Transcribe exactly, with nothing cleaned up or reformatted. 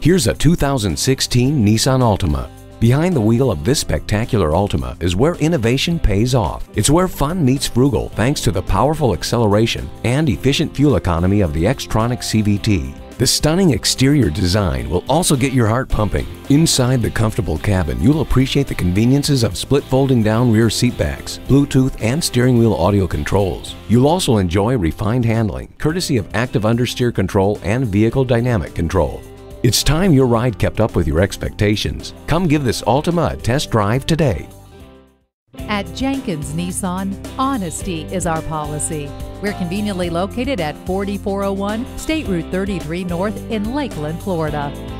Here's a two thousand sixteen Nissan Altima. Behind the wheel of this spectacular Altima is where innovation pays off. It's where fun meets frugal thanks to the powerful acceleration and efficient fuel economy of the Xtronic C V T. The stunning exterior design will also get your heart pumping. Inside the comfortable cabin, you'll appreciate the conveniences of split folding down rear seatbacks, Bluetooth and steering wheel audio controls. You'll also enjoy refined handling, courtesy of active understeer control and vehicle dynamic control. It's time your ride kept up with your expectations. Come give this Altima a test drive today. At Jenkins Nissan, honesty is our policy. We're conveniently located at forty-four oh one State Route thirty-three North in Lakeland, Florida.